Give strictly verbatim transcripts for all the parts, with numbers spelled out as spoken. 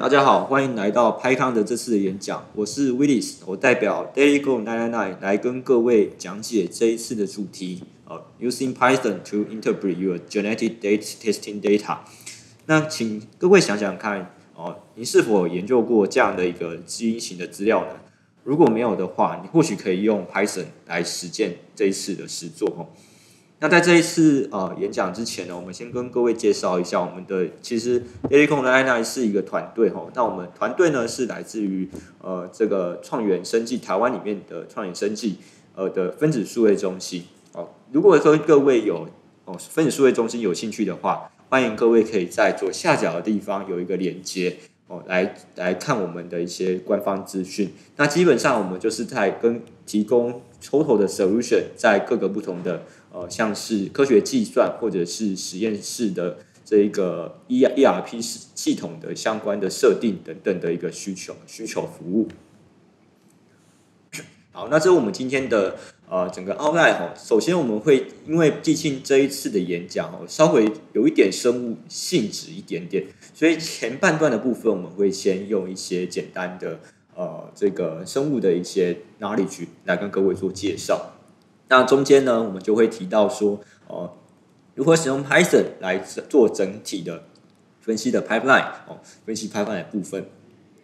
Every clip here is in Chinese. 大家好，欢迎来到 PyCon 的这次的演讲，我是 Willis， 我代表 DailyGold nine ninety-nine 来跟各位讲解这一次的主题，呃 ，Using Python to interpret your genetic testing data。那请各位想想看，哦，您是否研究过这样的一个基因型的资料呢？如果没有的话，你或许可以用 Python 来实践这一次的实作哦。那在这一次呃演讲之前呢，我们先跟各位介绍一下我们的，其实 DailyGold nine ninety-nine 是一个团队哦。那我们团队呢是来自于呃这个创元生技台湾里面的创元生技呃的分子数位中心哦。如果说各位有哦分子数位中心有兴趣的话，欢迎各位可以在左下角的地方有一个连接。哦，来来看我们的一些官方资讯。那基本上我们就是在跟提供 total 的 solution， 在各个不同的呃，像是科学计算或者是实验室的这一个 E R P 系统的相关的设定等等的一个需求需求服务。好，那这是我们今天的呃整个 outline 哦。首先我们会因为季庆这一次的演讲哦，稍微有一点生物性质一点点，所以前半段的部分我们会先用一些简单的呃这个生物的一些 knowledge 来跟各位做介绍。那中间呢，我们就会提到说呃如何使用 Python 来做整体的分析的 pipeline 哦，分析 pipeline 的部分。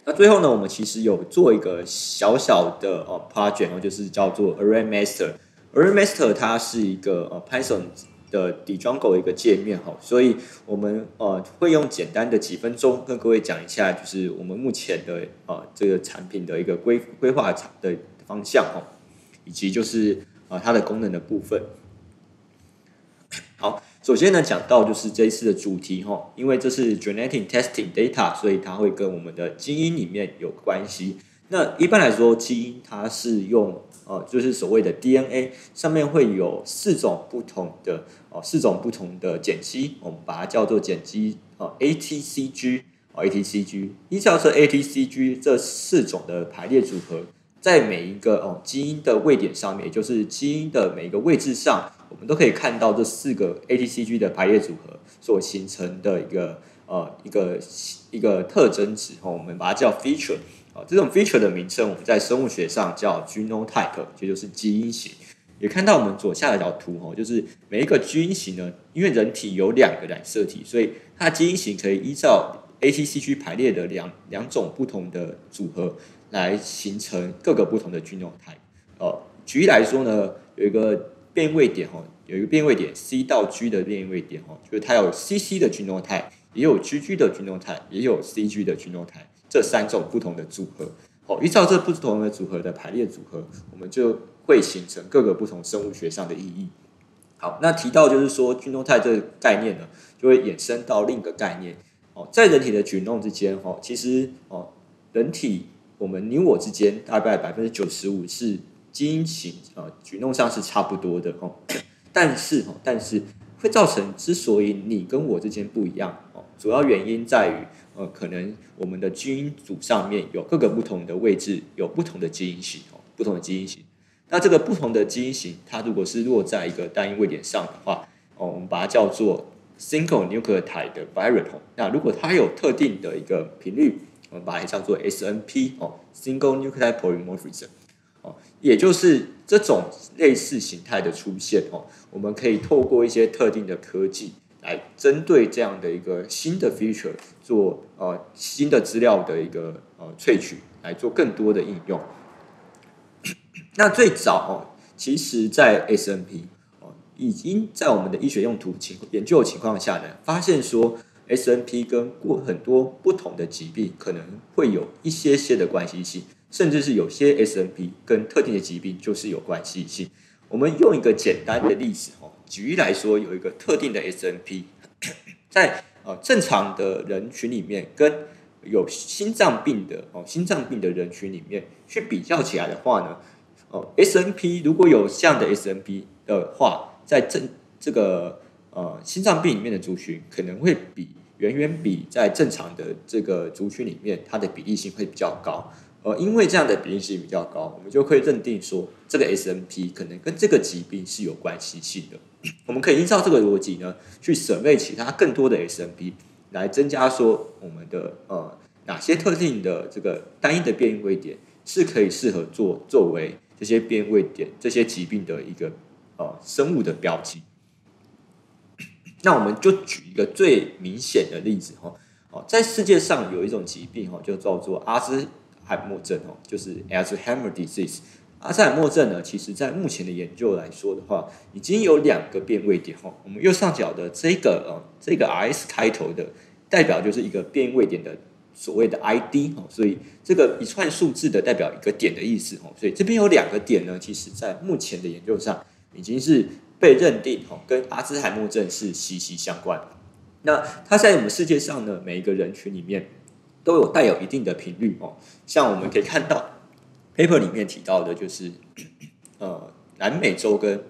那最后呢，我们其实有做一个小小的呃 project， 就是叫做 ArrayMeister。ArrayMeister 它是一个呃 Python 的 Django 一个界面哈，所以我们呃会用简单的几分钟跟各位讲一下，就是我们目前的呃这个产品的一个规规划的方向哈，以及就是呃它的功能的部分。好，首先呢，讲到就是这一次的主题哈，因为这是 genetic testing data， 所以它会跟我们的基因里面有关系。那一般来说，基因它是用呃，就是所谓的 D N A 上面会有四种不同的哦、呃，四种不同的碱基，我们把它叫做碱基哦、呃、，A T C G 哦、呃、，A T C G， 依照这 A T C G 这四种的排列组合，在每一个哦、呃、基因的位点上面，也就是基因的每一个位置上。我们都可以看到这四个 A T C G 的排列组合所形成的一个呃一个一个特征值哦，我们把它叫 feature 啊、哦，这种 feature 的名称我们在生物学上叫 genotype， 也就是基因型。也看到我们左下角图哦，就是每一个基因型呢，因为人体有两个染色体，所以它的基因型可以依照 A T C G 排列的两两种不同的组合来形成各个不同的 genotype。哦，举例来说呢，有一个变位点哦，有一个变位点 C 到 G 的变位点哦，就是它有 C C 的 genotype， 也有 G G 的 genotype， 也有 C G 的 genotype， 这三种不同的组合哦。依照这不同的组合的排列组合，我们就会形成各个不同生物学上的意义。好，那提到就是说 genotype 这个概念呢，就会衍生到另一个概念哦，在人体的 genome 之间哦，其实哦，人体我们你我之间大概百分之九十五是。基因型啊、呃，举动上是差不多的哦，但是哦，但是会造成之所以你跟我之间不一样哦，主要原因在于呃，可能我们的基因组上面有各个不同的位置，有不同的基因型哦，不同的基因型。那这个不同的基因型，它如果是落在一个单一位点上的话，哦，我们把它叫做 single nucleotide 的 variant 哦。那如果它有特定的一个频率，我们把它叫做 S N P 哦 ，single nucleotide polymorphism。哦，也就是这种类似形态的出现哦，我们可以透过一些特定的科技来针对这样的一个新的 feature 做呃新的资料的一个呃萃取，来做更多的应用。那最早哦，其实在 S N P 哦已经在我们的医学用途情研究情况下呢，发现说 S N P 跟过很多不同的疾病可能会有一些些的关系性。甚至是有些 S N P 跟特定的疾病就是有关系性。我们用一个简单的例子哦，举例来说，有一个特定的 S N P， 在呃正常的人群里面，跟有心脏病的哦心脏病的人群里面去比较起来的话呢，哦 S N P 如果有这样的 S N P 的话，在正这个呃心脏病里面的族群可能会比远远比在正常的这个族群里面，它的比例性会比较高。呃，因为这样的比例性比较高，我们就可以认定说，这个 S N P 可能跟这个疾病是有关系性的。我们可以依照这个逻辑呢，去survey其他更多的 S N P， 来增加说我们的呃哪些特定的这个单一的变位点是可以适合做作为这些变位点、这些疾病的一个呃生物的标记。那我们就举一个最明显的例子哈，哦，在世界上有一种疾病哈，就叫做阿兹海默症哦，就是 Alzheimer disease。阿兹海默症呢，其实在目前的研究来说的话，已经有两个变位点哈。我们右上角的这个呃，这个 R S 开头的，代表就是一个变位点的所谓的 I D 哦，所以这个一串数字的代表一个点的意思哦。所以这边有两个点呢，其实在目前的研究上已经是被认定哦，跟阿兹海默症是息息相关的。那它在我们世界上呢，每一个人群里面都有带有一定的频率哦。像我们可以看到 paper 里面提到的，就是呃南美洲跟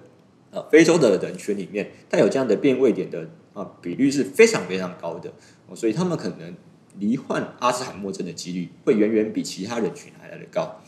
呃非洲的人群里面带有这样的变位点的啊、呃、比率是非常非常高的哦，所以他们可能罹患阿兹海默症的几率会远远比其他人群还来得高。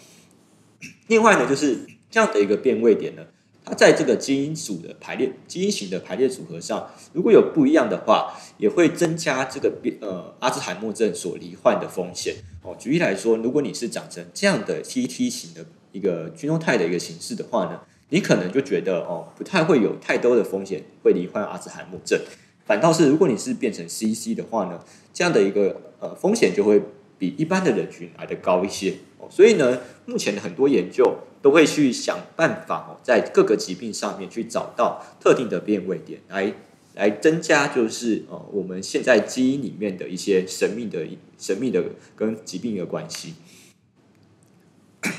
另外呢，就是这样的一个变位点呢，它在这个基因组的排列、基因型的排列组合上，如果有不一样的话，也会增加这个呃阿兹海默症所罹患的风险哦。举例来说，如果你是长成这样的 T T 型的一个聚诺肽的一个形式的话呢，你可能就觉得哦不太会有太多的风险会罹患阿兹海默症。反倒是如果你是变成 C C 的话呢，这样的一个呃风险就会比一般的人群来得高一些哦。所以呢，目前的很多研究都会去想办法哦，在各个疾病上面去找到特定的变位点，来来增加就是呃我们现在基因里面的一些神秘的、神秘的跟疾病的关系。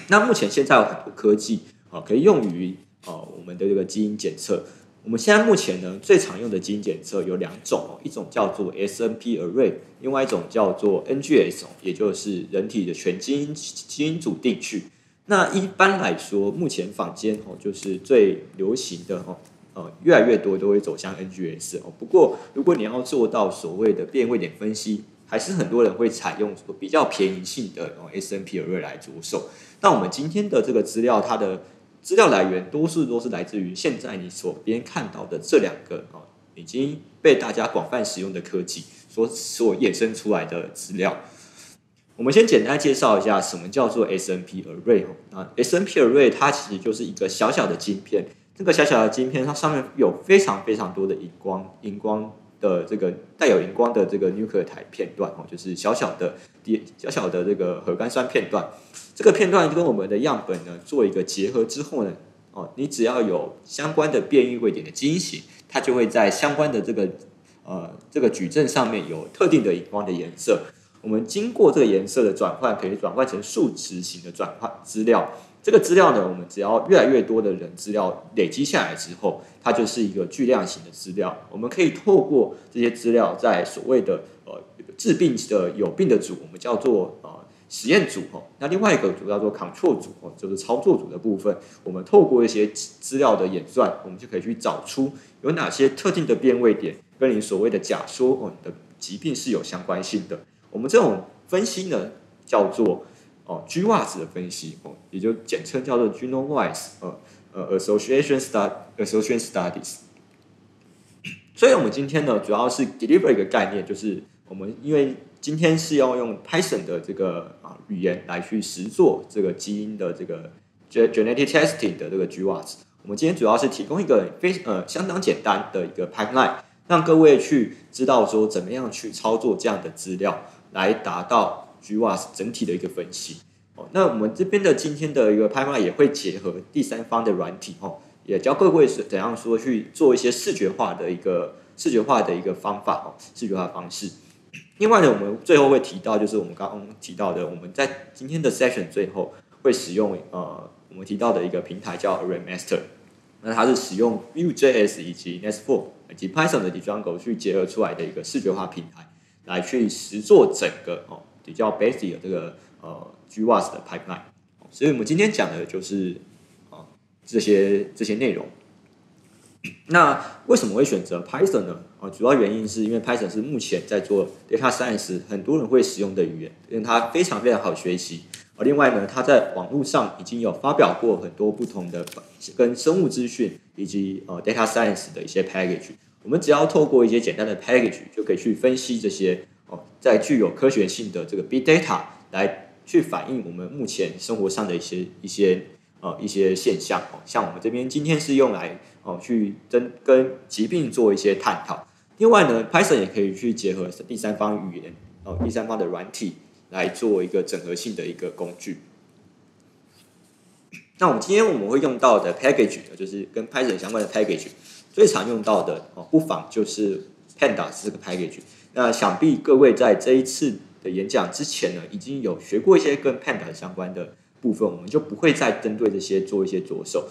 那目前现在有很多科技啊、哦，可以用于啊、哦、我们的这个基因检测。我们现在目前呢最常用的基因检测有两种哦，一种叫做 S N P array， 另外一种叫做 N G S， 也就是人体的全基因基因组定序。那一般来说，目前坊间哦就是最流行的哦，呃，越来越多都会走向 N G S 哦。不过，如果你要做到所谓的变位点分析，还是很多人会采用比较便宜性的哦 S N P array 来着手。那我们今天的这个资料，它的资料来源多数都是来自于现在你所边看到的这两个哦，已经被大家广泛使用的科技所所衍生出来的资料。我们先简单介绍一下什么叫做 S N P array 啊 ，S N P array 它其实就是一个小小的晶片，这个小小的晶片它上面有非常非常多的荧光荧光的这个带有荧光的这个 nucleotide 片段哦，就是小小的小小的这个核苷酸片段。这个片段跟我们的样本呢做一个结合之后呢，哦，你只要有相关的变异位点的基因型，它就会在相关的这个呃这个矩阵上面有特定的荧光的颜色。我们经过这个颜色的转换，可以转换成数值型的转换资料。这个资料呢，我们只要越来越多的人资料累积下来之后，它就是一个巨量型的资料。我们可以透过这些资料，在所谓的呃治病的有病的组，我们叫做呃实验组哦。那另外一个组叫做 control 组哦，就是操作组的部分。我们透过一些资料的演算，我们就可以去找出有哪些特定的变位点跟你所谓的假说哦你的疾病是有相关性的。我们这种分析呢，叫做哦 G W A S 的分析哦，也就简称叫做 Genome-wise 呃呃 Association Study Association Studies。所以我们今天呢，主要是 deliver 一个概念，就是我们因为今天是要用 Python 的这个啊语言来去实做这个基因的这个 genetic testing 的这个 G W A S。我们今天主要是提供一个非呃相当简单的一个 pipeline， 让各位去知道说怎么样去操作这样的资料，来达到 G W A S 整体的一个分析哦。那我们这边的今天的一个拍卖也会结合第三方的软体哦，也教各位怎样说去做一些视觉化的一个视觉化的一个方法哦，视觉化的方式。另外呢，我们最后会提到，就是我们刚刚提到的，我们在今天的 session 最后会使用呃我们提到的一个平台叫 ArrayMeister， 那它是使用 Vue.js 以及 Nextflow 以及 Python 的 Django 去结合出来的一个视觉化平台。来去实做整个哦比较 basic 的这个呃 G W A S 的 pipeline， 所以我们今天讲的就是啊、哦、这些这些内容。那为什么会选择 Python 呢？啊、哦，主要原因是因为 Python 是目前在做 data science 很多人会使用的语言，因为它非常非常好学习。而另外呢，它在网络上已经有发表过很多不同的跟生物资讯以及呃 data science 的一些 package。我们只要透过一些简单的 package 就可以去分析这些哦在具有科学性的这个 big data 来去反映我们目前生活上的一些一些呃一些现象哦。像我们这边今天是用来哦去跟跟疾病做一些探讨。另外呢 ，Python 也可以去结合第三方语言哦，第三方的软体来做一个整合性的一个工具。 那我们今天我们会用到的 package 就是跟 Python 相关的 package， 最常用到的哦，不妨就是 Pandas 这个 package。那想必各位在这一次的演讲之前呢，已经有学过一些跟 Pandas 相关的部分，我们就不会再针对这些做一些着手。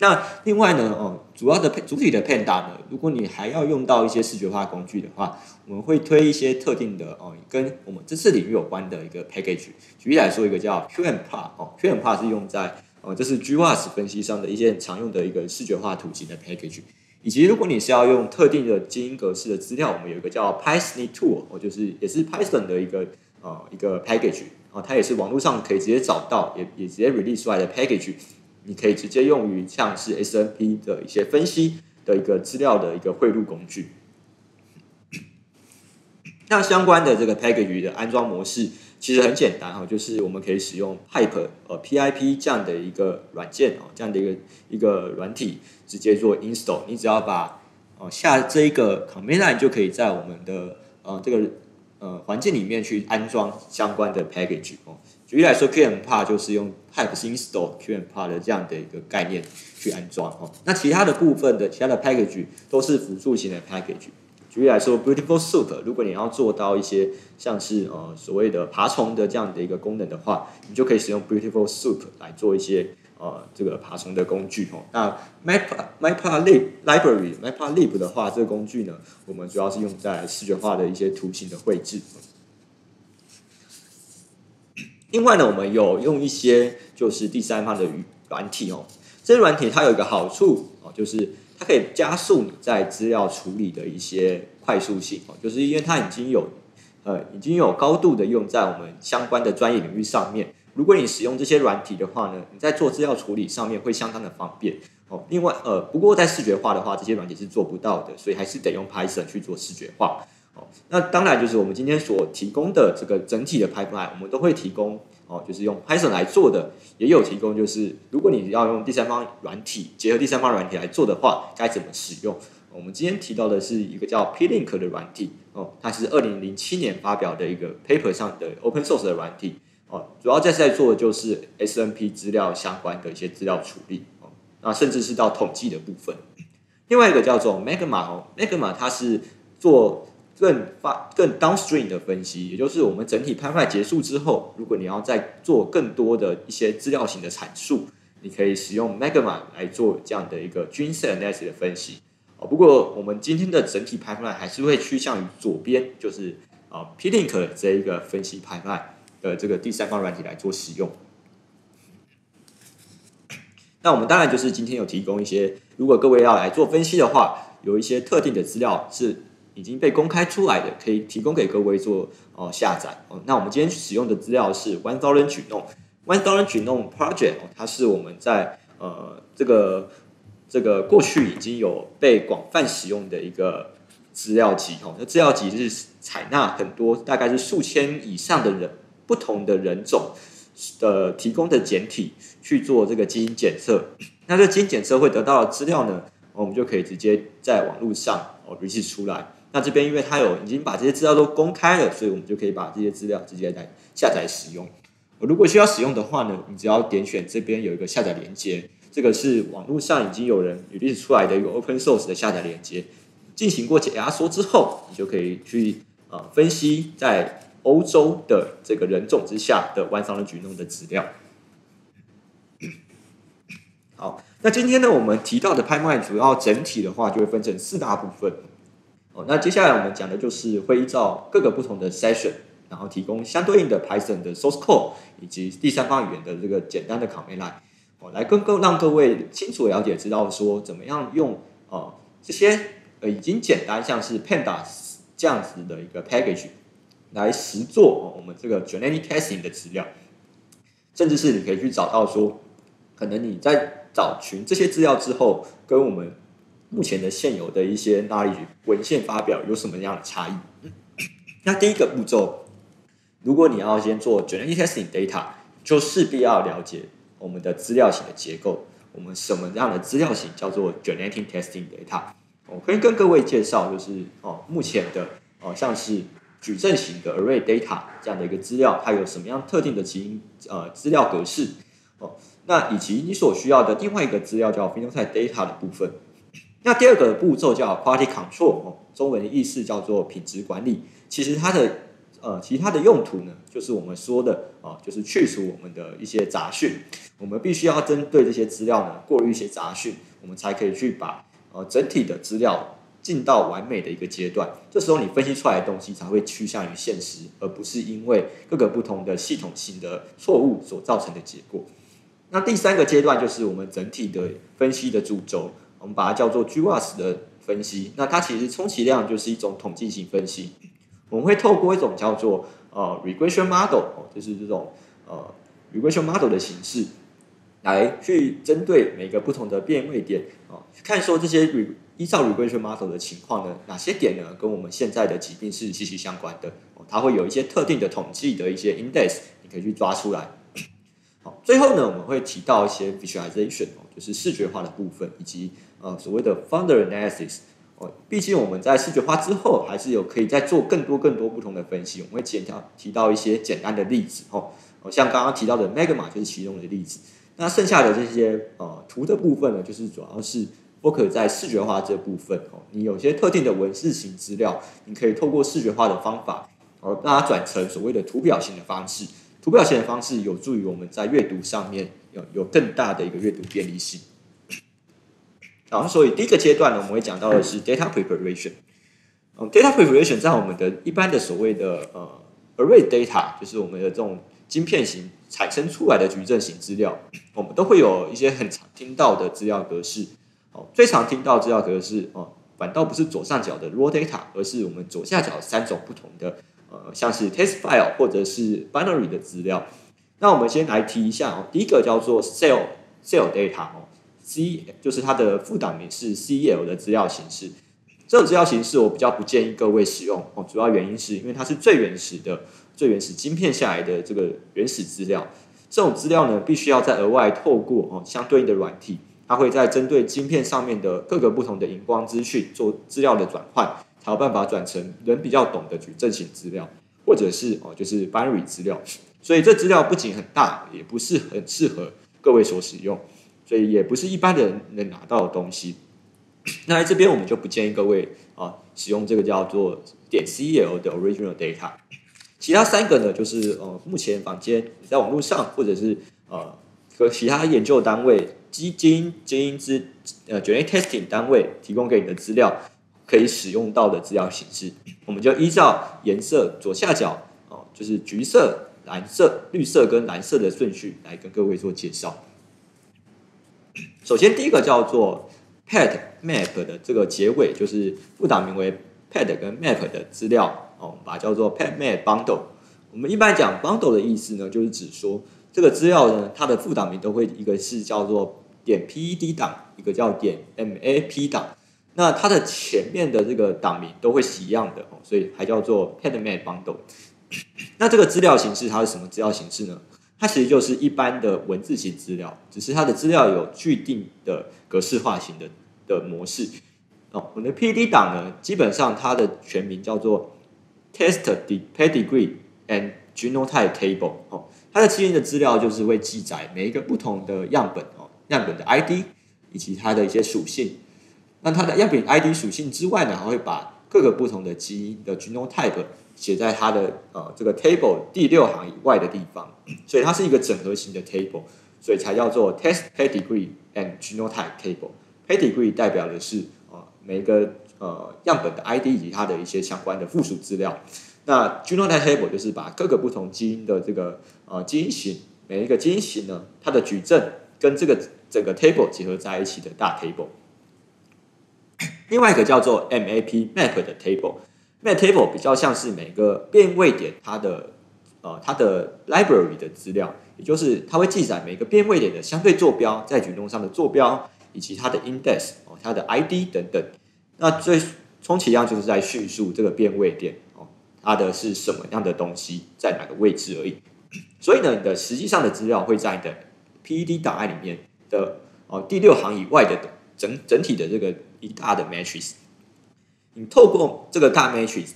那另外呢，哦，主要的主体的 Pandas 呢，如果你还要用到一些视觉化工具的话，我们会推一些特定的哦，跟我们这次领域有关的一个 package。举例来说，一个叫 Q M P A R 哦 ，Q M P A R 是用在 哦，这是 G W A S 分析上的一些很常用的一个视觉化图形的 package， 以及如果你是要用特定的基因格式的资料，我们有一个叫 PySNP Tool， 哦，就是也是 Python 的一个呃一个 package， 哦，它也是网络上可以直接找到，也也直接 release 出来的 package， 你可以直接用于像是 S N P 的一些分析的一个资料的一个汇入工具。那相关的这个 package 的安装模式。 其实很简单哈，就是我们可以使用 pipe 呃 P I P 这样的一个软件哦，这样的一个一个软体直接做 install， 你只要把哦下这一个 command line 就可以在我们的呃这个呃环境里面去安装相关的 package 哦。举例来说 ，Q M P A R 就是用 pipe install Q M P A R 的这样的一个概念去安装哦。那其他的部分的其他的 package 都是辅助型的 package。 举例来说 ，Beautiful Soup， 如果你要做到一些像是呃所谓的爬虫的这样的一个功能的话，你就可以使用 Beautiful Soup 来做一些呃这个爬虫的工具哦。那 Matplotlib Library Matplotlib 的话，这个工具呢，我们主要是用在视觉化的一些图形的绘制。另外呢，我们有用一些就是第三方的软体哦，这些软体它有一个好处哦，就是 它可以加速你在资料处理的一些快速性哦，就是因为它已经有呃已经有高度的用在我们相关的专业领域上面。如果你使用这些软体的话呢，你在做资料处理上面会相当的方便哦。另外呃，不过在视觉化的话，这些软体是做不到的，所以还是得用 Python 去做视觉化哦。那当然就是我们今天所提供的这个整体的 pipeline， 我们都会提供。 哦，就是用 Python 来做的，也有提供。就是如果你要用第三方软体，结合第三方软体来做的话，该怎么使用？我们今天提到的是一个叫 P L I N K 的软体，哦，它是二零零七年发表的一个 paper 上的 open source 的软体，哦，主要在在做的就是 S N P 资料相关的一些资料处理，哦，那甚至是到统计的部分。另外一个叫做 Magma 哦 ，Magma 它是做 更发更 downstream 的分析，也就是我们整体拍卖结束之后，如果你要再做更多的一些资料型的阐述，你可以使用 Magma 来做这样的一个均色 analysis 的分析。哦，不过我们今天的整体 pipeline 还是会趋向于左边，就是啊 P L I N K 这一个分析 pipeline 的这个第三方软体来做使用。那我们当然就是今天有提供一些，如果各位要来做分析的话，有一些特定的资料是 已经被公开出来的，可以提供给各位做哦、呃、下载哦。那我们今天使用的资料是 One Thousand Genome One Thousand Genome Project， 哦，它是我们在呃这个这个过去已经有被广泛使用的一个资料集哦。那资料集是采纳很多大概是数千以上的人不同的人种的提供的简体去做这个基因检测。那这基因检测会得到的资料呢，我们就可以直接在网络上哦 release 出来。 那这边因为它有已经把这些资料都公开了，所以我们就可以把这些资料直接来下载使用。如果需要使用的话呢，你只要点选这边有一个下载连接，这个是网络上已经有人 release 出来的一个 open source 的下载连接，进行过压缩之后，你就可以去啊、呃、分析在欧洲的这个人种之下的One Thousand Genome的资料。好，那今天呢我们提到的pipeline主要整体的话就会分成四大部分。 哦，那接下来我们讲的就是会依照各个不同的 session， 然后提供相对应的 Python 的 source code 以及第三方语言的这个简单的 command line， 哦，来更更让各位清楚了解知道说怎么样用呃这些呃已经简单像是 Pandas 这样子的一个 package 来实做、哦、我们这个 genetic testing 的资料，甚至是你可以去找到说，可能你在找寻这些资料之后，跟我们 目前的现有的一些那里文献发表有什么样的差异？那第一个步骤，如果你要先做 genetic testing data， 就势必要了解我们的资料型的结构。我们什么样的资料型叫做 genetic testing data？ 我可以跟各位介绍，就是哦，目前的哦，像是矩阵型的 array data 这样的一个资料，它有什么样特定的基因呃资料格式哦，那以及你所需要的另外一个资料叫 phenotype data 的部分。那第二个步骤叫 quality control， 哦，中文的意思叫做品质管理。其实它的呃，其他的用途呢，就是我们说的啊、呃，就是去除我们的一些杂讯。我们必须要针对这些资料呢，过滤一些杂讯，我们才可以去把呃整体的资料进到完美的一个阶段。这时候你分析出来的东西才会趋向于现实，而不是因为各个不同的系统性的错误所造成的结果。那第三个阶段就是我们整体的分析的主轴。我们把它叫做 G W A S 的分析，那它其实充其量就是一种统计性分析。我们会透过一种叫做呃 regression model， 就是这种呃 regression model 的形式，来去针对每个不同的变位点啊、呃，看说这些 re, 依照 regression model 的情况呢，哪些点呢跟我们现在的疾病是息息相关的、呃，它会有一些特定的统计的一些 index， 你可以去抓出来。好，最后呢，我们会提到一些 visualization， 就是视觉化的部分，以及呃所谓的 founder analysis。哦，毕竟我们在视觉化之后，还是有可以再做更多更多不同的分析。我们会简单提到一些简单的例子，哦，像刚刚提到的 Magma 就是其中的例子。那剩下的这些呃图的部分呢，就是主要是 focus 在视觉化这部分。哦，你有些特定的文字型资料，你可以透过视觉化的方法，哦，让它转成所谓的图表型的方式。图表型的方式有助于我们在阅读上面有有更大的一个阅读便利性。然后，所以第一个阶段呢，我们会讲到的是 data preparation。嗯 ，data preparation 在我们的一般的所谓的呃 array data， 就是我们的这种晶片型产生出来的矩阵型资料，我们都会有一些很常听到的资料格式。哦，最常听到资料格式哦，反倒不是左上角的 raw data， 而是我们左下角三种不同的。呃，像是 text file 或者是 binary 的资料，那我们先来提一下哦。第一个叫做 cell cell data 哦 ，C 就是它的副档名是 C E L 的资料形式。这种资料形式我比较不建议各位使用哦，主要原因是因为它是最原始的、最原始晶片下来的这个原始资料。这种资料呢，必须要再额外透过哦相对应的软体，它会在针对晶片上面的各个不同的荧光资讯做资料的转换。才有办法转成人比较懂的矩阵型资料，或者是哦，就是 binary 资料。所以这资料不仅很大，也不是很适合各位所使用，所以也不是一般人能拿到的东西。那在这边我们就不建议各位啊使用这个叫做点 C E L 的 original data。其他三个呢，就是呃目前坊间你在网络上或者是呃和其他研究单位、基因基因之呃 genetic testing 单位提供给你的资料。可以使用到的资料形式，我们就依照颜色左下角哦，就是橘色、蓝色、绿色跟蓝色的顺序来跟各位做介绍。首先，第一个叫做 pad map 的这个结尾，就是副档名为 pad 跟 map 的资料哦，我们把它叫做 pad map bundle。我们一般讲 bundle 的意思呢，就是指说这个资料呢，它的副档名都会一个是叫做点 P E D 档，一个叫点 M A P 档。那它的前面的这个档名都会是一样的哦，所以还叫做 PadMap Bundle。那这个资料形式它是什么资料形式呢？它其实就是一般的文字型资料，只是它的资料有具定的格式化型的的模式哦。我们的 P D 档呢，基本上它的全名叫做 Test Pedigree and Genotype Table 哦，它的基因的资料就是会记载每一个不同的样本哦，样本的 I D 以及它的一些属性。那它的样本 I D 属性之外呢，还会把各个不同的基因的 genotype 写在它的呃这个 table 第六行以外的地方，所以它是一个整合型的 table， 所以才叫做 test pedigree and genotype table。pedigree 代表的是呃每个呃样本的 I D 以及它的一些相关的附属资料。那 genotype table 就是把各个不同基因的这个呃基因型，每一个基因型呢，它的矩阵跟这个整个 table 结合在一起的大 table。另外一个叫做 M A P map 的 table， map table 比较像是每个变位点它的呃它的 library 的资料，也就是它会记载每个变位点的相对坐标，在矩阵上的坐标以及它的 index 哦，它的 I D 等等。那最充其量就是在叙述这个变位点哦，它的是什么样的东西，在哪个位置而已。所以呢，你的实际上的资料会在你的 P E D 档案里面的哦第六行以外的整整体的这个一大的 matrix。你透过这个大 matrix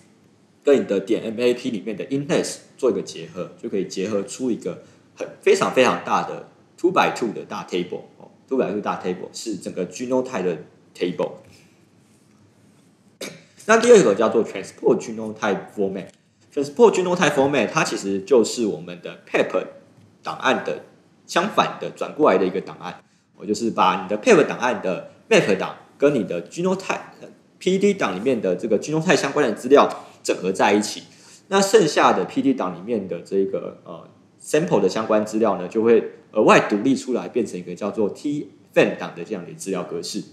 跟你的点 M A P 里面的 index 做一个结合，就可以结合出一个很非常非常大的 two by two 的大 table 哦 ，two by two 大 table 是整个 genotype 的 table。那第二个叫做 Transport Genotype Format。Transport Genotype Format 它其实就是我们的 P E P 档案的相反的转过来的一个档案。我就是把你的 P E P 档案的 Map 档跟你的 Genotype P D 档里面的这个 Genotype 相关的资料整合在一起。那剩下的 P D 档里面的这个呃 Sample 的相关资料呢，就会额外独立出来，变成一个叫做 T F A N 档的这样的资料格式。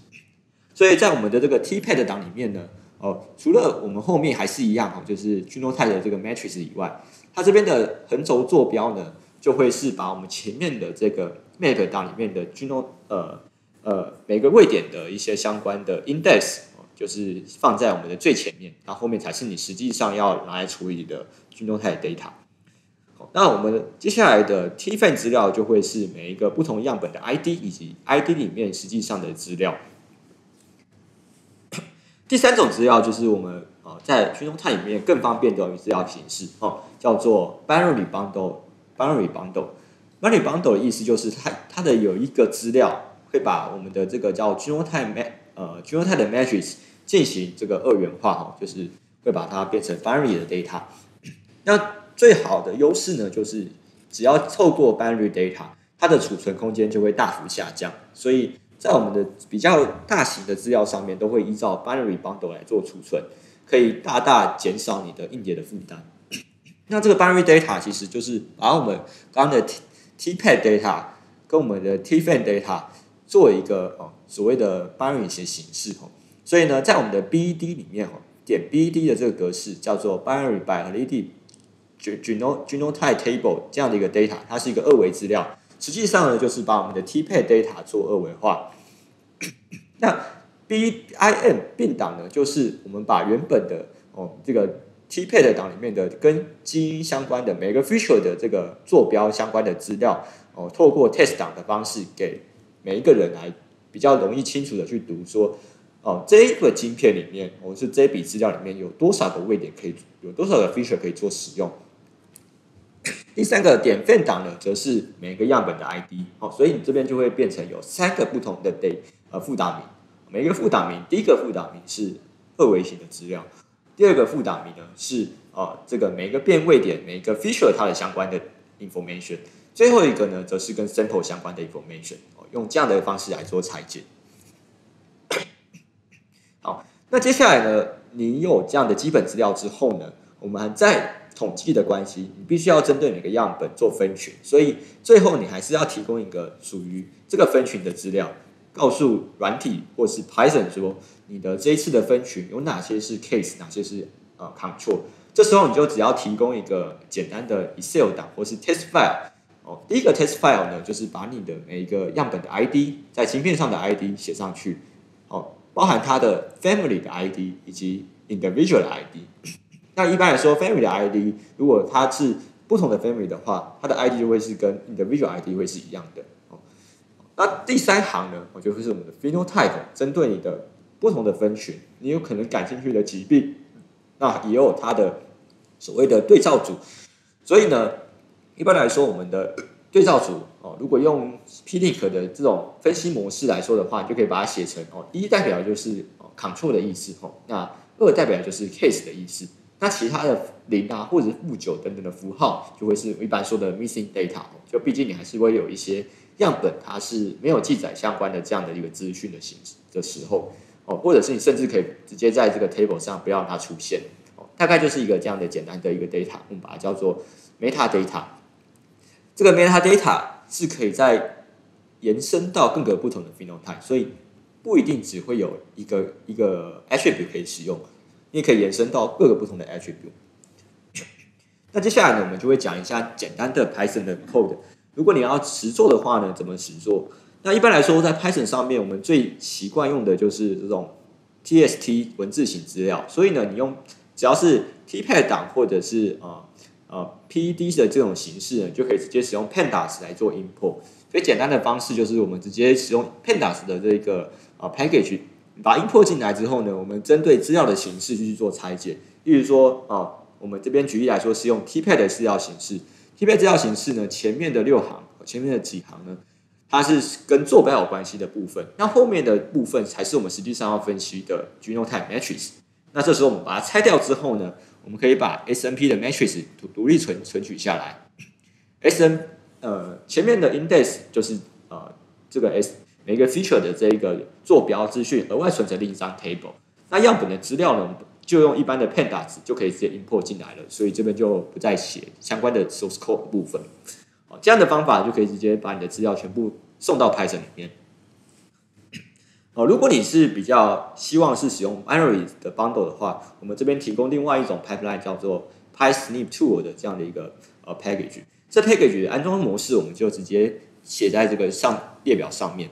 所以在我们的这个 T P A D 档里面呢。哦，除了我们后面还是一样哦，就是 genotype 的这个 matrix 以外，它这边的横轴坐标呢，就会是把我们前面的这个 map 档里面的 genotype 呃呃每个位点的一些相关的 index，哦，就是放在我们的最前面，那后面才是你实际上要拿来处理的 genotype data。哦，那我们接下来的 T F A N 资料就会是每一个不同样本的 I D 以及 I D 里面实际上的资料。第三种资料就是我们呃在genotype里面更方便的资料形式哦，叫做 binary bundle。binary bundle binary bundle 的意思就是它它的有一个资料会把我们的这个叫 genotype 呃 genotype 的 matrix 进行这个二元化哦，就是会把它变成 binary 的 data。那最好的优势呢，就是只要透过 binary data， 它的储存空间就会大幅下降，所以在我们的比较大型的资料上面，都会依照 binary bundle 来做储存，可以大大减少你的硬碟的负担。那这个 binary data 其实就是把我们刚刚的 T P A D data 跟我们的 T F A N data 做一个哦所谓的 binary 形式哦。所以呢，在我们的 B E D 里面哦，点 B E D 的这个格式叫做 binary by validity genotype table 这样的一个 data， 它是一个二维资料。实际上呢，就是把我们的 T P A D data 做二维化。那 B I M 并档呢，就是我们把原本的哦这个 T P A D档里面的跟基因相关的每个 feature 的这个坐标相关的资料哦，透过 test 档的方式给每一个人来比较容易清楚的去读说哦这一个晶片里面，我、哦、是这一笔资料里面有多少个位点可以有多少个 feature 可以做使用。第三个点 F A N 档呢，则是每个样本的 I D 哦，所以你这边就会变成有三个不同的 data 呃副档名，每一个副档名，第一个副档名是二维型的资料，第二个副档名呢是呃这个每个变位点每一个 feature 它的相关的 information， 最后一个呢则是跟 sample 相关的 information 哦，用这样的方式来做裁剪。好，那接下来呢，你有这样的基本资料之后呢，我们在统计的关系，你必须要针对每个样本做分群，所以最后你还是要提供一个属于这个分群的资料，告诉软体或是 Python 说你的这一次的分群有哪些是 case， 哪些是呃 control。这时候你就只要提供一个简单的 Excel 档或是 test file 哦。第一个 test file 呢，就是把你的每一个样本的 I D 在芯片上的 I D 写上去哦，包含它的 family 的 I D 以及 individual 的 I D。那一般来说 ，family 的 I D 如果它是不同的 family 的话，它的 I D 就会是跟 individual I D 会是一样的哦。那第三行呢，我觉得是我们的 phenotype， 针对你的不同的分群，你有可能感兴趣的疾病，那也有它的所谓的对照组。所以呢，一般来说，我们的对照组哦，如果用 P L I N K 的这种分析模式来说的话，你就可以把它写成哦，一代表就是哦 control 的意思哦，那二代表就是 case 的意思。那其他的零啊，或者是负九等等的符号，就会是一般说的 missing data。就毕竟你还是会有一些样本，它是没有记载相关的这样的一个资讯的形式的时候，哦，或者是你甚至可以直接在这个 table 上不要让它出现，哦，大概就是一个这样的简单的一个 data， 我们把它叫做 metadata。这个 metadata 是可以在延伸到各个不同的 phenotype， 所以不一定只会有一个一个 attribute 可以使用。你也可以延伸到各个不同的 attribute。那接下来呢，我们就会讲一下简单的 Python 的 code。如果你要实作的话呢，怎么实作？那一般来说，在 Python 上面，我们最习惯用的就是这种 T S T 文字型资料。所以呢，你用只要是 T P A D 档或者是呃呃 P D 的这种形式呢，就可以直接使用 Pandas 来做 import。最简单的方式就是我们直接使用 Pandas 的这个呃 package， 把 import 进来之后呢，我们针对资料的形式去做拆解。例如说啊、呃，我们这边举例来说是用 T P A D 的资料形式 ，T P A D 资料形式呢，前面的六行，前面的几行呢。 它是跟坐标有关系的部分，那后面的部分才是我们实际上要分析的 genotype matrix。那这时候我们把它拆掉之后呢，我们可以把 S N P 的 matrix 独独立存存取下来。S N 呃前面的 index 就是呃这个 S 每个 feature 的这个坐标资讯，额外存成另一张 table。那样本的资料呢，我们就用一般的 pandas 就可以直接 import 进来了，所以这边就不再写相关的 source code 的部分。 这样的方法就可以直接把你的资料全部送到 Python 里面。哦，如果你是比较希望是使用 binary 的 bundle 的话，我们这边提供另外一种 pipeline 叫做 PySNP Tool 的这样的一个呃 package。这 package 的安装模式我们就直接写在这个上列表上面。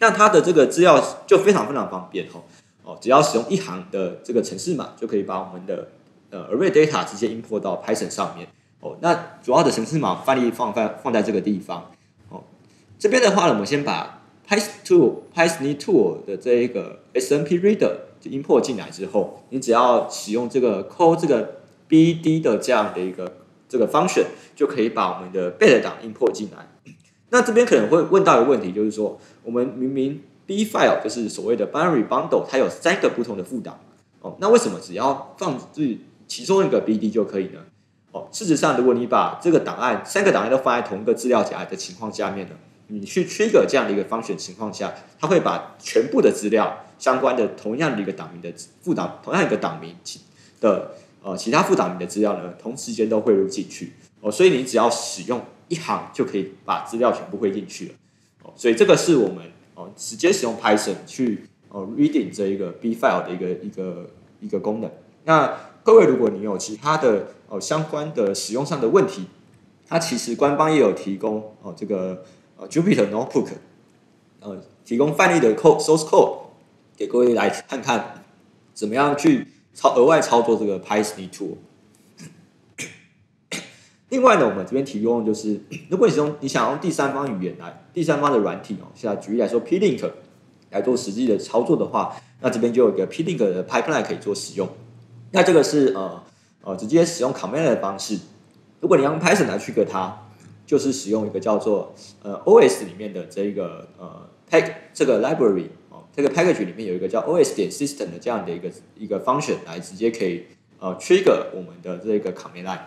那它的这个资料就非常非常方便哦。哦，只要使用一行的这个程式码，就可以把我们的呃 array data 直接 import 到 Python 上面。 哦，那主要的程式码范例放在放在这个地方。哦，这边的话呢，我们先把 PyTool PySNP Tool 的这一个 S N P Reader 就 import 进来之后，你只要使用这个 call 这个 B D 的这样的一个这个 function， 就可以把我们的 bed 档 import 进来。那这边可能会问到一个问题，就是说，我们明明 B file 就是所谓的 binary bundle， 它有三个不同的副档。哦，那为什么只要放置其中一个 B D 就可以呢？ 哦，事实上，如果你把这个档案三个档案都放在同一个资料夹的情况下面呢，你去 trigger 这样的一个 function 情况下，它会把全部的资料相关的同样的一个档名的副档同样一个档名其的呃其他副档名的资料呢，同时间都汇入进去。哦，所以你只要使用一行就可以把资料全部汇进去了。哦，所以这个是我们哦直接使用 Python 去哦 reading 这一个 B file 的一个一个一个功能。那 各位，如果你有其他的哦相关的使用上的问题，它其实官方也有提供哦这个呃 Jupyter Notebook， 呃提供范例的 code source code 给各位来看看怎么样去操额外操作这个 PySNP Tool。另外呢，我们这边提供就是，如果你用你想用第三方语言来第三方的软体哦，像举例来说 P Link 来做实际的操作的话，那这边就有一个 P Link 的 pipeline 可以做使用。 那这个是呃呃直接使用 command 的方式。如果你用 Python 来区隔它，就是使用一个叫做呃 O S 里面的这个呃 pack 这个 library 哦，这个 package 里面有一个叫 O S 点 system 的这样的一个一个 function 来直接可以呃 trigger 我们的这个 command line。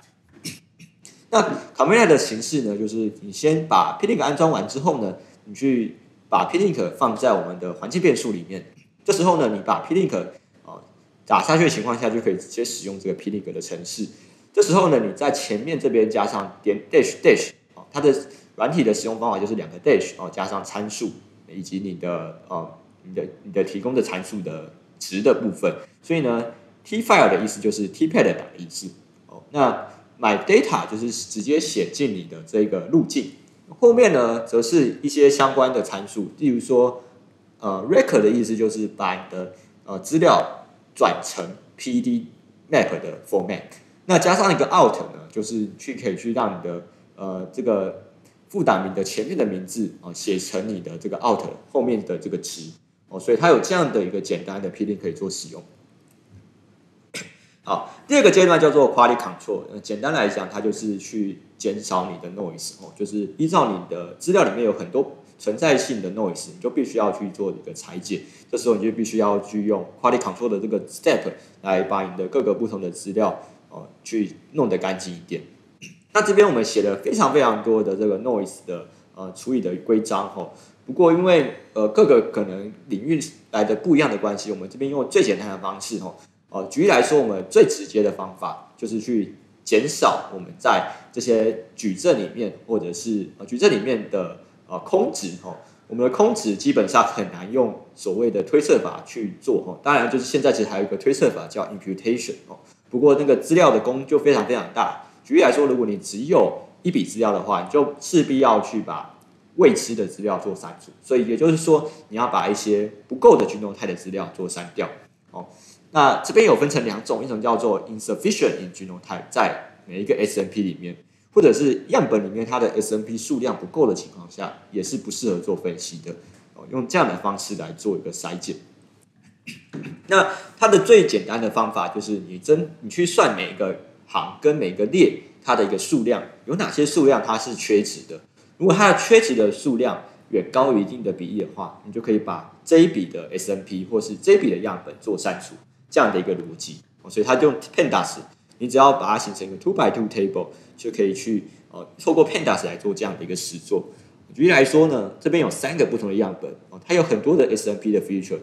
那 command line 的形式呢，就是你先把 P Link 安装完之后呢，你去把 P Link 放在我们的环境变数里面。这时候呢，你把 P Link 打下去的情况下，就可以直接使用这个 P Link 的程式。这时候呢，你在前面这边加上点 dash dash 哦，它的软体的使用方法就是两个 dash 哦，加上参数以及你的哦你的你的提供的参数的值的部分。所以呢 ，T file 的意思就是 T pad 的意思哦。那 my data 就是直接写进你的这个路径。后面呢，则是一些相关的参数，例如说呃 record 的意思就是把你的呃资料 转成 P D map 的 format， 那加上一个 out 呢，就是去可以去让你的呃这个副档名的前面的名字啊、呃、写成你的这个 out 后面的这个值哦，所以它有这样的一个简单的 P Link 可以做使用。好，第二个阶段叫做 quality control，、呃、简单来讲，它就是去减少你的 noise 哦，就是依照你的资料里面有很多 存在性的 noise， 你就必须要去做一个裁剪。这时候你就必须要去用 quality control 的这个 step 来把你的各个不同的资料哦、呃、去弄得干净一点。那这边我们写了非常非常多的这个 noise 的呃处理的规章哦。不过因为呃各个可能领域来的不一样的关系，我们这边用最简单的方式哦。呃，举例来说，我们最直接的方法就是去减少我们在这些矩阵里面或者是呃矩阵里面的 啊，空值哦，我们的空值基本上很难用所谓的推测法去做哦。当然，就是现在其实还有一个推测法叫 imputation 哦。不过那个资料的功就非常非常大。举例来说，如果你只有一笔资料的话，你就势必要去把未知的资料做删除。所以也就是说，你要把一些不够的genotype的资料做删掉哦。那这边有分成两种，一种叫做 insufficient in genotype， 在每一个 S N P 里面，或者是样本里面它的 S N P 数量不够的情况下，也是不适合做分析的。哦，用这样的方式来做一个筛检。那它的最简单的方法就是你真你去算每一个行跟每一个列它的一个数量，有哪些数量它是缺值的。如果它的缺值的数量远高于一定的比例的话，你就可以把这一笔的 S N P 或是这一笔的样本做删除，这样的一个逻辑。哦，所以它就用 Pandas， 你只要把它形成一个 two by two table， 就可以去呃透过 Pandas 来做这样的一个实作。举例来说呢，这边有三个不同的样本，哦，它有很多的 S N P 的 feature。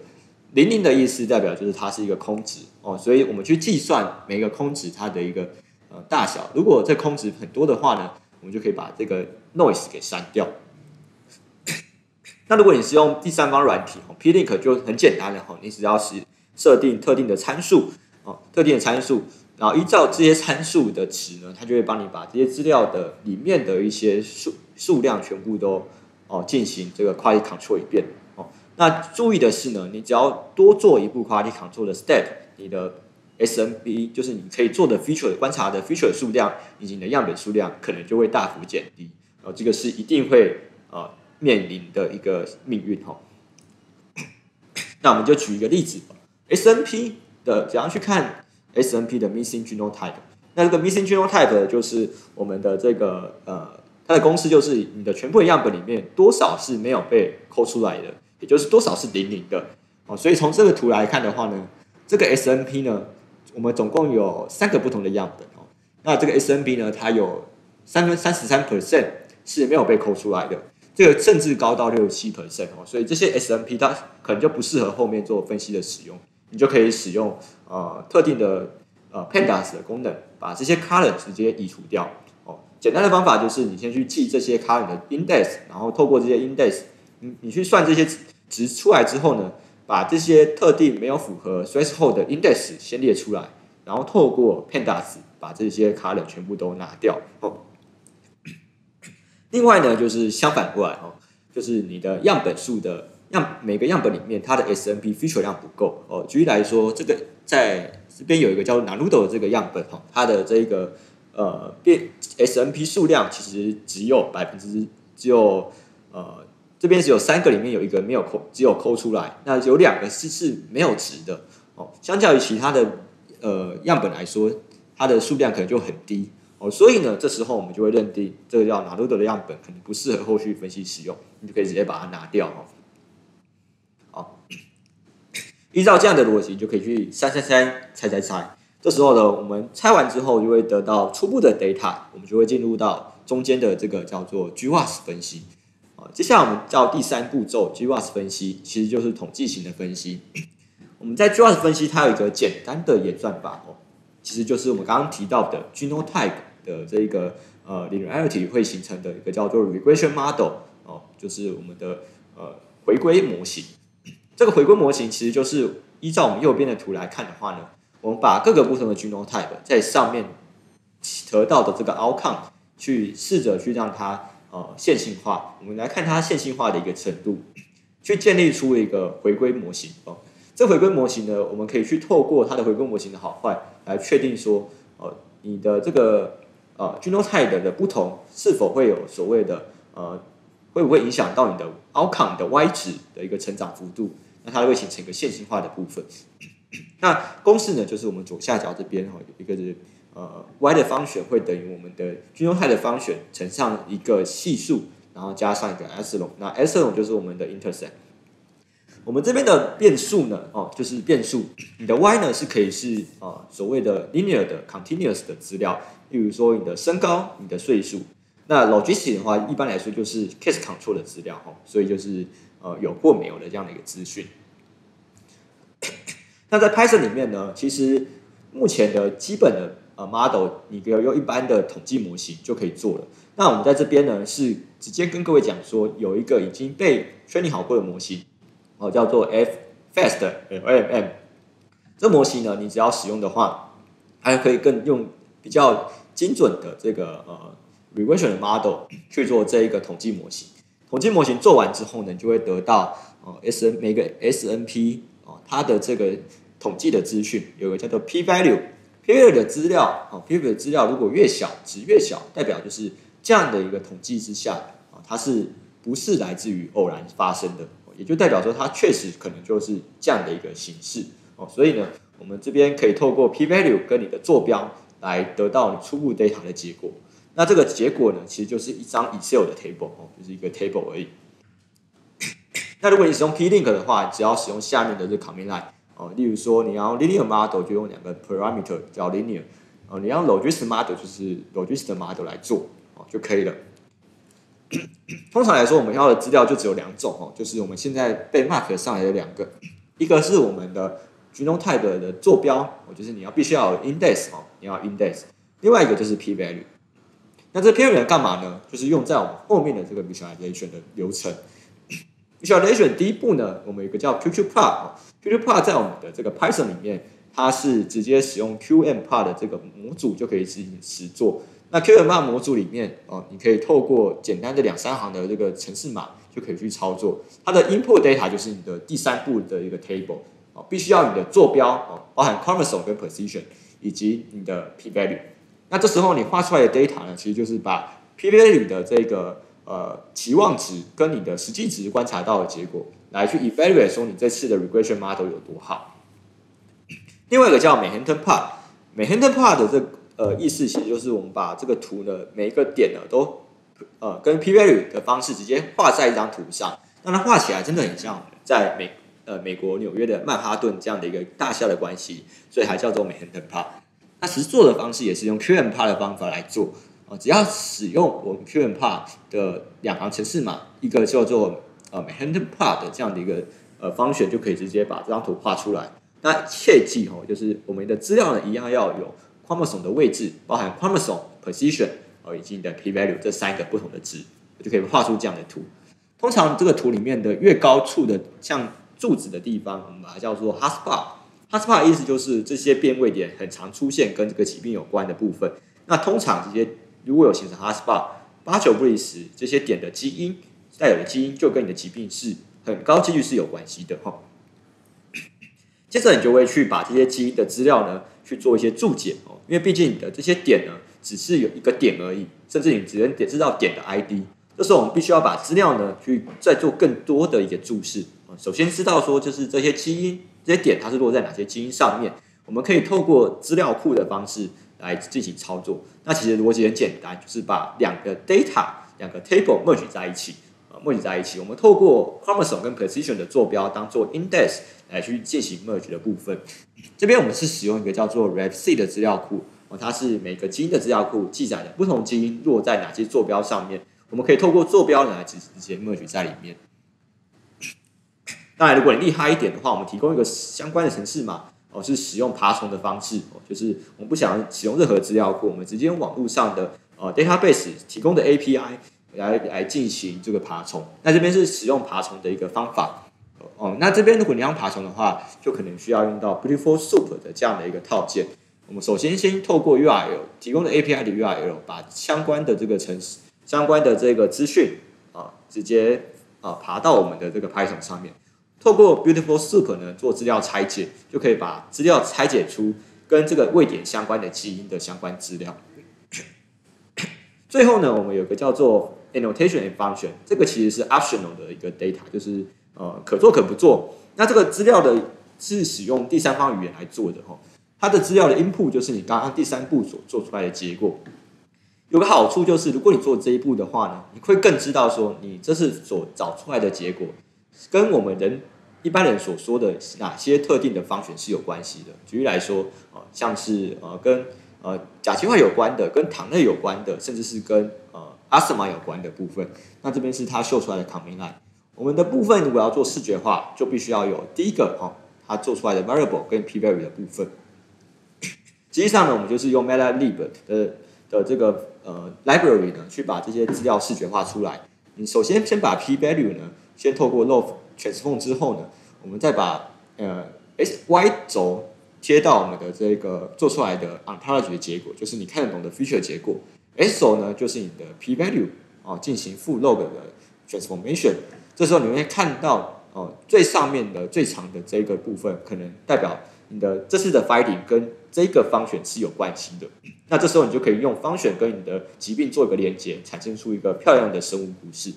零零的意思代表就是它是一个空值哦，所以我们去计算每一个空值它的一个呃大小。如果这空值很多的话呢，我们就可以把这个 noise 给删掉。那如果你是用第三方软体哦 ，PLINK 就很简单了哦，你只要是设定特定的参数哦，特定的参数，然后依照这些参数的值呢，它就会帮你把这些资料的里面的一些数数量全部都哦进行这个快 control 一遍。那注意的是呢，你只要多做一步 quality control 的 step， 你的 S N P 就是你可以做的 feature 观察的 feature 数量以及你的样本数量可能就会大幅减低，然后这个是一定会呃面临的一个命运哦。那我们就举一个例子 ，S N P 的怎样去看 S N P 的 missing genotype？ 那这个 missing genotype 就是我们的这个呃它的公式就是你的全部的样本里面多少是没有被抠出来的。也就是多少是零零的哦，所以从这个图来看的话呢，这个 S N P 呢，我们总共有三个不同的样本哦。那这个 S N P 呢，它有三分三十三 percent 是没有被抠出来的，这个甚至高到六七 percent 哦。所以这些 S N P 它可能就不适合后面做分析的使用，你就可以使用呃特定的呃 Pandas 的功能，把这些 column 直接移除掉哦。简单的方法就是你先去记这些 column 的 index， 然后透过这些 index， 你你去算这些值出来之后呢，把这些特定没有符合 threshold 的 index 先列出来，然后透过 Pandas 把这些 column 全部都拿掉哦。另外呢，就是相反过来哦，就是你的样本数的样每个样本里面它的 S N P feature 量不够哦。举例来说，这个在这边有一个叫 Naruto 的这个样本哦，它的这个呃变 S N P 数量其实只有百分之只有呃。这边只有三个，里面有一个没有抠，只有抠出来。那有两个是是没有值的哦。相较于其他的呃样本来说，它的数量可能就很低哦。所以呢，这时候我们就会认定这个叫哪路德的样本可能不适合后续分析使用，你就可以直接把它拿掉哦。好，依照这样的逻辑，就可以去筛筛筛猜猜猜。这时候呢，我们猜完之后就会得到初步的 data， 我们就会进入到中间的这个叫做 G W A S 分析。接下来我们到第三步骤 G W A S 分析，其实就是统计型的分析。我们在 G W A S 分析，它有一个简单的演算法哦，其实就是我们刚刚提到的 genotype 的这个呃 linearity 会形成的一个叫做 regression model 哦，就是我们的呃回归模型。这个回归模型其实就是依照我们右边的图来看的话呢，我们把各个不同的 genotype 在上面得到的这个 outcome 去试着去让它。呃，线性化，我们来看它线性化的一个程度，去建立出一个回归模型哦。这回归模型呢，我们可以去透过它的回归模型的好坏来确定说，呃，你的这个呃 genotype 的不同是否会有所谓的呃，会不会影响到你的 outcome 的 y 值的一个成长幅度？那它会形成一个线性化的部分。那公式呢，就是我们左下角这边哈、哦、有一个是。呃 ，y 的方选会等于我们的 genotype 的方选乘上一个系数，然后加上一个 epsilon， 那 epsilon 就是我们的 intercept。我们这边的变数呢，哦，就是变数，你的 y 呢是可以是呃所谓的 linear 的 continuous 的资料，例如说你的身高、你的岁数。那 logistic 的话，一般来说就是 case control 的资料哦，所以就是呃有或没有的这样的一个资讯。那在 Python 里面呢，其实目前的基本的呃 ，model 你可以用一般的统计模型就可以做了。那我们在这边呢是直接跟各位讲说，有一个已经被training好过的模型，哦，叫做 F fast L M M。这模型呢，你只要使用的话，还可以更用比较精准的这个呃 regression 的 model 去做这一个统计模型。统计模型做完之后呢，你就会得到呃 S N 每个 S N P 哦，它的这个。统计的资讯，有个叫做 p value。p value 的资料啊 ，p value 的资料如果越小，值越小，代表就是这样的一个统计之下啊，它是不是来自于偶然发生的？也就代表说它确实可能就是这样的一个形式哦。所以呢，我们这边可以透过 p value 跟你的坐标来得到你初步 data 的结果。那这个结果呢，其实就是一张 Excel 的 table 哦，就是一个 table 而已。那如果你使用 P link 的话，只要使用下面的这 command line 哦，例如说你要 linear model 就用两个 parameter 叫 linear 哦，你要 logist model 就是 logist model 来做哦就可以了。通常来说，我们要的资料就只有两种哦，就是我们现在被 mark 上来的两个，一个是我们的 genome type 的坐标哦，就是你要必须要有 index 哦，你要 index， 另外一个就是 p value。那这 p value 干嘛呢？就是用在我们后面的这个 visualization 的流程。Visualization 第一步呢，我们有一个叫 QQPAR 哦 ，QQPAR 在我们的这个 Python 里面，它是直接使用 QMPAR 的这个模组就可以进行实做。那 QMPAR 模组里面哦，你可以透过简单的两三行的这个程式码就可以去操作。它的 input data 就是你的第三步的一个 table 哦，必须要你的坐标哦，包含 chromosome 跟 position 以及你的 p value。那这时候你画出来的 data 呢，其实就是把 p value 的这个呃，期望值跟你的实际值观察到的结果，来去 evaluate 说你这次的 regression model 有多好。另外一个叫 Manhattan Plot，Manhattan Plot 的这个、呃意思其实就是我们把这个图呢每一个点呢都呃跟 p value 的方式直接画在一张图上，让它画起来真的很像在美呃美国纽约的曼哈顿这样的一个大小的关系，所以还叫做 Manhattan Plot。那实做的方式也是用 QMPAR 的方法来做。只要使用我们 QMPAR 的两行程式码，一个叫做呃 Manhattan Plot 的这样的一个呃方选，就可以直接把这张图画出来。那切记哦，就是我们的资料呢一样要有 chromosome 的位置，包含 chromosome position 哦以及你的 p value 这三个不同的值，就可以画出这样的图。通常这个图里面的越高处的像柱子的地方，我们把它叫做 hotspot，hotspot 的意思就是这些变位点很常出现跟这个疾病有关的部分。那通常这些如果有形成 hotspot， 八九不离十，这些点的基因带有的基因就跟你的疾病是很高几率是有关系的哈。接着你就会去把这些基因的资料呢去做一些注解哦，因为毕竟你的这些点呢只是有一个点而已，甚至你只能点知道点的 I D。这时候我们必须要把资料呢去再做更多的一个注释啊，首先知道说就是这些基因这些点它是落在哪些基因上面，我们可以透过资料库的方式来进行操作。那其实逻辑很简单，就是把两个 data 两个 table merge 在一起啊、呃、merge 在一起。我们透过 chromosome 跟 position 的坐标当做 index 来去进行 merge 的部分。这边我们是使用一个叫做 RefSeq 的资料库、呃、它是每个基因的资料库，记载的不同基因落在哪些坐标上面，我们可以透过坐标来直接 merge 在里面。当然，如果你厉害一点的话，我们提供一个相关的程式码。哦，是使用爬虫的方式哦，就是我们不想使用任何资料库，我们直接用网络上的呃 database 提供的 A P I 来来进行这个爬虫。那这边是使用爬虫的一个方法哦。那这边如果你要爬虫的话，就可能需要用到 Beautiful Soup 的这样的一个套件。我们首先先透过 U R L 提供的 A P I 的 U R L， 把相关的这个程式相关的这个资讯啊，直接啊爬到我们的这个 Python 上面。透过 Beautiful Soup 呢做资料拆解，就可以把资料拆解出跟这个位点相关的基因的相关资料。最后呢，我们有个叫做 annotation and function， 这个其实是 optional 的一个 data， 就是呃可做可不做。那这个资料的是使用第三方语言来做的哈，它的资料的 input 就是你刚刚第三步所做出来的结果。有个好处就是，如果你做这一步的话呢，你会更知道说你这次所找出来的结果跟我们人。一般人所说的哪些特定的方选是有关系的？举例来说，呃、像是呃跟呃甲基化有关的、跟糖类有关的，甚至是跟呃阿斯玛有关的部分。那这边是它秀出来的 command line。我们的部分如果要做视觉化，就必须要有第一个哦，它做出来的 variable 跟 p value 的部分。实际上呢，我们就是用 Matplotlib 的的这个呃 library 呢，去把这些资料视觉化出来。你首先先把 p value 呢，先透过 love transform 之后呢，我们再把呃 y 轴贴到我们的这个做出来的 ontology 的结果，就是你看得懂的 feature 结果。x 轴呢就是你的 p value 啊、哦，进行负 log 的 transformation。这时候你会看到哦，最上面的最长的这个部分，可能代表你的这次的 finding 跟这个方选是有关系的。那这时候你就可以用方选跟你的疾病做一个连接，产生出一个漂亮的生物故事。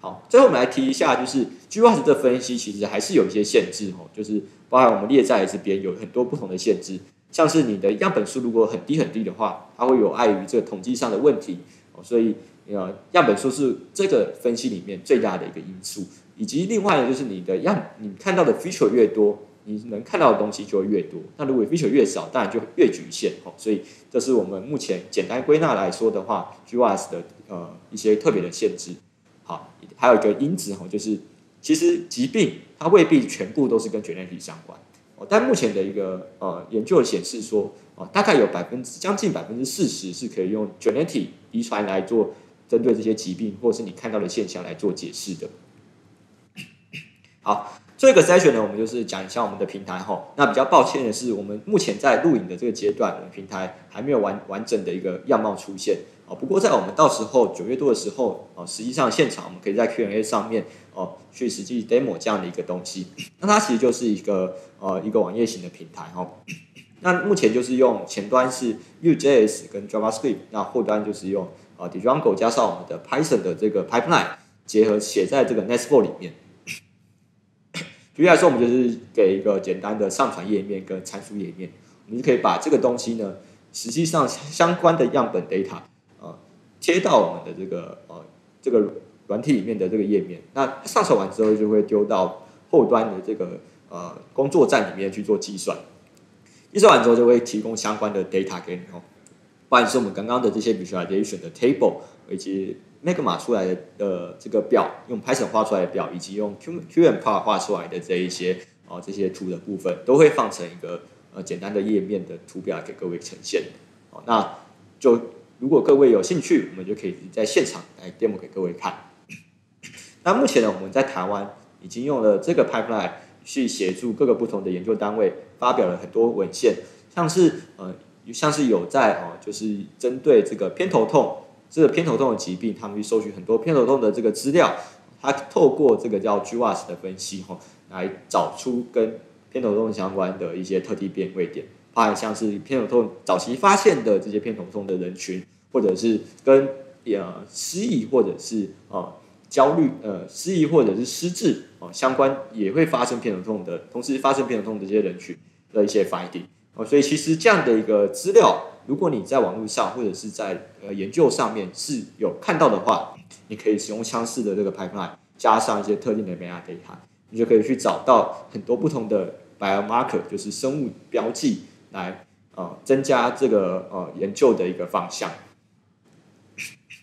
好，最后我们来提一下，就是 G W A S 的分析其实还是有一些限制哦，就是包含我们列在这边有很多不同的限制，像是你的样本数如果很低很低的话，它会有碍于这个统计上的问题哦，所以。呃，样本数是这个分析里面最大的一个因素，以及另外呢，就是你的样你看到的 feature 越多，你能看到的东西就会越多。那如果 feature 越少，当然就越局限哦。所以这是我们目前简单归纳来说的话 ，G W A S 的呃一些特别的限制。好，还有一个因子哦，就是其实疾病它未必全部都是跟Genetic相关哦，但目前的一个呃研究显示说，哦，大概有百分之将近百分之四十是可以用Genetic遗传来做。针对这些疾病或是你看到的现象来做解释的。好，这个筛选呢，我们就是讲一下我们的平台哈。那比较抱歉的是，我们目前在录影的这个阶段，我们平台还没有完完整的一个样貌出现哦。不过在我们到时候九月多的时候哦，实际上现场我们可以在 Q and A 上面哦去实际 demo 这样的一个东西。那它其实就是一个呃一个网页型的平台哈。那目前就是用前端是 Vue.js 跟 JavaScript， 那后端就是用。啊 ，Django 加上我们的 Python 的这个 pipeline 结合写在这个 Nextflow 里面。举例来说，我们就是给一个简单的上传页面跟参数页面，我们就可以把这个东西呢，实际上相关的样本 data 啊贴到我们的这个呃、啊、这个软体里面的这个页面。那上传完之后，就会丢到后端的这个呃工作站里面去做计算。计算完之后，就会提供相关的 data 给你哦。不然是我们刚刚的这些 visualization 的 table， 以及 Magma 出来的呃这个表，用 Python 画出来的表，以及用 Q QMPAR 画出来的这一些哦这些图的部分，都会放成一个呃简单的页面的图表给各位呈现。哦，那就如果各位有兴趣，我们就可以在现场来 demo 给各位看。那目前呢，我们在台湾已经用了这个 pipeline 去协助各个不同的研究单位发表了很多文献，像是呃。像是有在哦，就是针对这个偏头痛，这个偏头痛的疾病，他们去收取很多偏头痛的这个资料，他透过这个叫 G W A S 的分析哦，来找出跟偏头痛相关的一些特定变位点，包含像是偏头痛早期发现的这些偏头痛的人群，或者是跟呃失忆或者是呃焦虑呃失忆或者是失智哦、呃、相关也会发生偏头痛的，同时发生偏头痛的这些人群的一些 finding。哦，所以其实这样的一个资料，如果你在网络上或者是在呃研究上面是有看到的话，你可以使用相似的这个 pipeline 加上一些特定的 metadata， 你就可以去找到很多不同的 biomarker， 就是生物标记来呃增加这个呃研究的一个方向。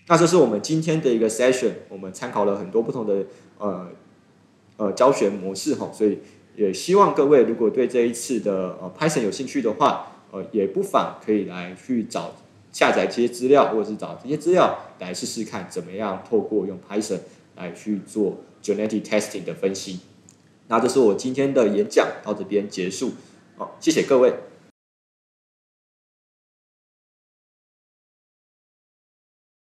那这是我们今天的一个 session， 我们参考了很多不同的呃呃教学模式哈，所以。也希望各位如果对这一次的呃 Python 有兴趣的话，呃，也不妨可以来去找下载这些资料，或者是找这些资料来试试看怎么样透过用 Python 来去做 genetic testing 的分析。那这是我今天的演讲到这边结束，好，谢谢各位。